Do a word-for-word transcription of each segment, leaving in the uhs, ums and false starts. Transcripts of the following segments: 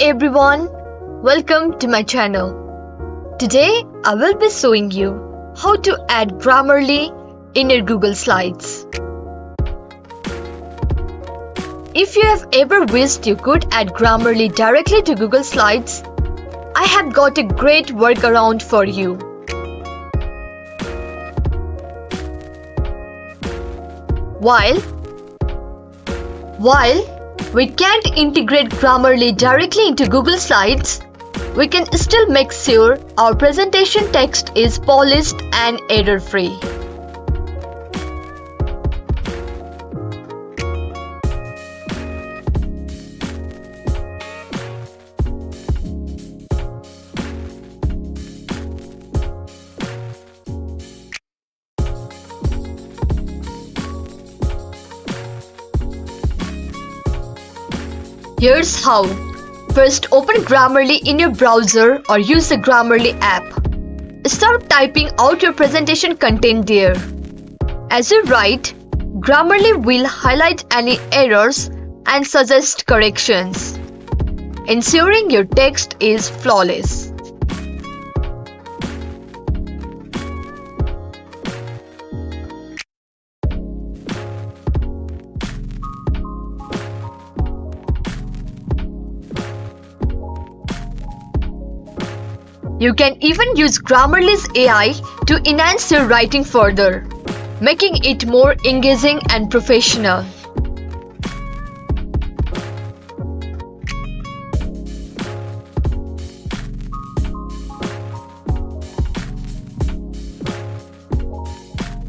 everyone, welcome to my channel. Today I will be showing you how to add Grammarly in your Google Slides. If you have ever wished you could add Grammarly directly to Google Slides, I have got a great workaround for you. While while we can't integrate Grammarly directly into Google Slides, we can still make sure our presentation text is polished and error-free. Here's how. First, open Grammarly in your browser or use the Grammarly app. Start typing out your presentation content there. As you write, Grammarly will highlight any errors and suggest corrections, ensuring your text is flawless. You can even use Grammarly's A I to enhance your writing further, making it more engaging and professional.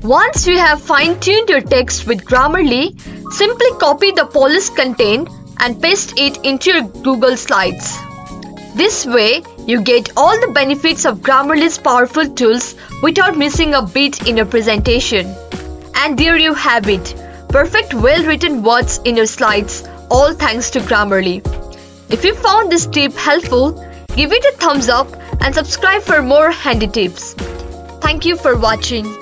Once you have fine-tuned your text with Grammarly, simply copy the polished content and paste it into your Google Slides. This way, you get all the benefits of Grammarly's powerful tools without missing a beat in your presentation. And there you have it, perfect well-written words in your slides, all thanks to Grammarly. If you found this tip helpful, give it a thumbs up and subscribe for more handy tips. Thank you for watching.